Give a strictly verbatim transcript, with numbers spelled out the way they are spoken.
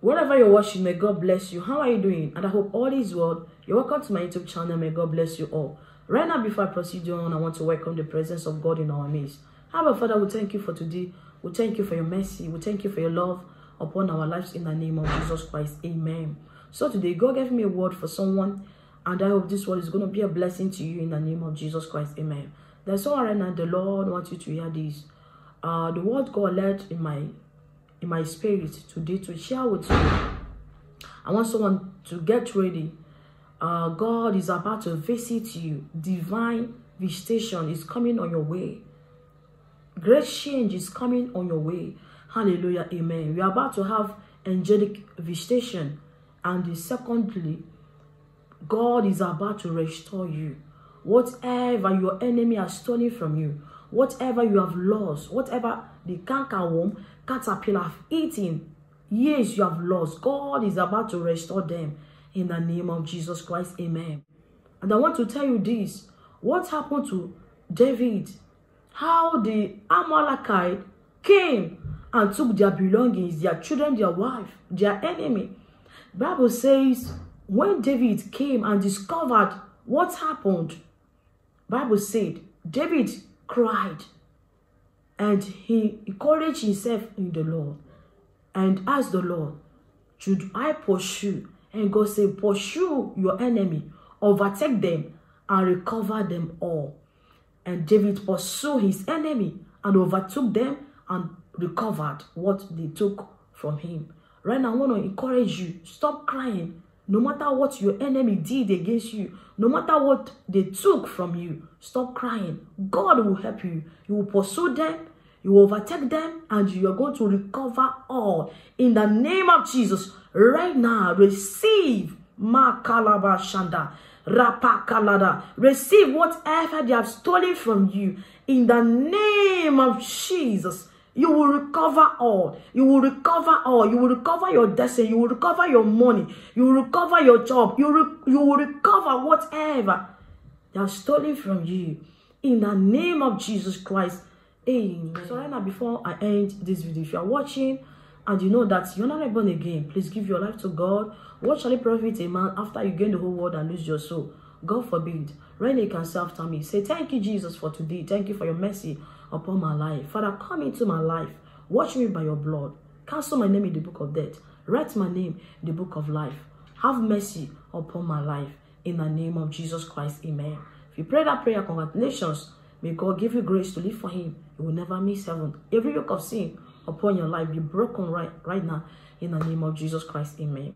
Wherever you're watching, may God bless you. How are you doing? And I hope all is well. You're welcome to my YouTube channel. May God bless you all. Right now, before I proceed on, I want to welcome the presence of God in our midst. How about Father, we thank you for today. We thank you for your mercy. We thank you for your love upon our lives in the name of Jesus Christ. Amen. So today, God gave me a word for someone, and I hope this word is going to be a blessing to you in the name of Jesus Christ. Amen. That's all right now. The Lord wants you to hear this. Uh, the word God led in my in my spirit today to share with you. I want someone to get ready. Uh, God is about to visit you. Divine visitation is coming on your way. Great change is coming on your way. Hallelujah. Amen. We are about to have angelic visitation. And secondly, God is about to restore you. Whatever your enemy has stolen from you, whatever you have lost, whatever the cankerworm, caterpillar have eaten, yes, you have lost. God is about to restore them in the name of Jesus Christ. Amen. And I want to tell you this. What happened to David? How the Amalekite came and took their belongings, their children, their wife, their enemy. The Bible says when David came and discovered what happened, Bible said David cried and he encouraged himself in the Lord and asked the Lord, should I pursue? And God said, pursue your enemy, overtake them and recover them all. And David pursued his enemy and overtook them and recovered what they took from him. Right now, I want to encourage you, stop crying. No matter what your enemy did against you, no matter what they took from you, stop crying. God will help you. You will pursue them, you will overtake them, and you are going to recover all. In the name of Jesus, right now, receive Makalaba Shanda, Rapakalada. Receive whatever they have stolen from you. In the name of Jesus, you will recover all. You will recover all. You will recover your destiny. You will recover your money. You will recover your job. You, re you will recover whatever they have stolen from you. In the name of Jesus Christ. Amen. So right now, before I end this video, if you are watching and you know that you're not born again, please give your life to God. What shall it profit a man after you gain the whole world and lose your soul? God forbid. Right now, you can say after me. Say, thank you, Jesus, for today. Thank you for your mercy upon my life. Father, come into my life. Wash me by your blood. Cancel my name in the book of death. Write my name in the book of life. Have mercy upon my life. In the name of Jesus Christ. Amen. If you pray that prayer, congratulations. May God give you grace to live for him. You will never miss heaven. Every yoke of sin upon your life be broken right, right now. In the name of Jesus Christ. Amen.